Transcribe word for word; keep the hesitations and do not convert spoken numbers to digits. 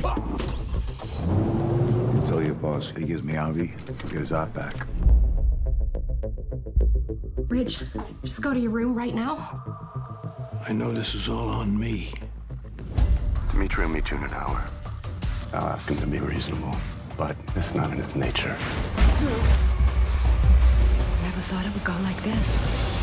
You tell your boss he gives me Avi, he'll get his eye back. Ridge, just go to your room right now. I know this is all on me. Dimitri will meet you in an hour. I'll ask him to be reasonable, but it's not in its nature. Never thought it would go like this.